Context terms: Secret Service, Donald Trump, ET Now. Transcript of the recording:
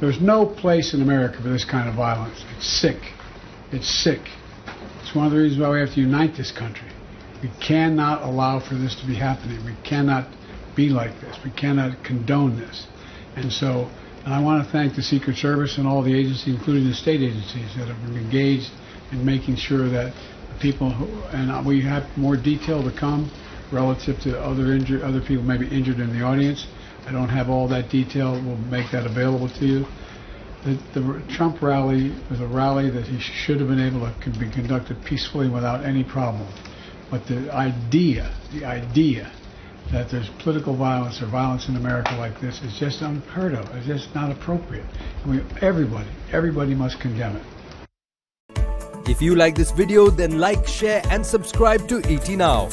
There's no place in America for this kind of violence. It's sick. It's sick. It's one of the reasons why we have to unite this country. We cannot allow for this to be happening. We cannot be like this. We cannot condone this. And so, and I want to thank the Secret Service and all the agencies, including the state agencies, that have been engaged in making sure that the people, and we have more detail to come relative to other people maybe injured in the audience. I don't have all that detail. We'll make that available to you. The Trump rally was a rally that he should have been able to be conducted peacefully without any problem. But the idea that there's political violence or violence in America like this is just unheard of. It's just not appropriate. Everybody must condemn it. If you like this video, then like, share and subscribe to ET Now.